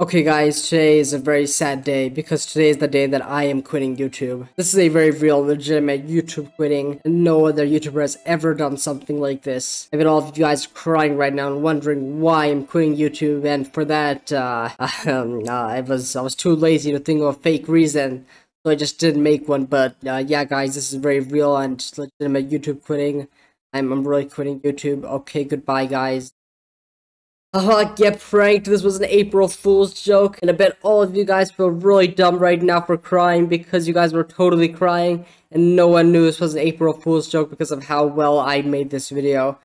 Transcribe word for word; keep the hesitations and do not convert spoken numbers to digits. Okay guys, today is a very sad day because today is the day that I am quitting YouTube. This is a very real, legitimate YouTube quitting, and no other YouTuber has ever done something like this. I mean, all of you guys are crying right now and wondering why I'm quitting YouTube, and for that, uh, um, uh, I was I was too lazy to think of a fake reason, so I just didn't make one. But uh, yeah, guys, this is very real and legitimate YouTube quitting. I'm, I'm really quitting YouTube. Okay, goodbye, guys. Haha, uh, get pranked. This was an April Fool's joke, and I bet all of you guys feel really dumb right now for crying because you guys were totally crying, and no one knew this was an April Fool's joke because of how well I made this video.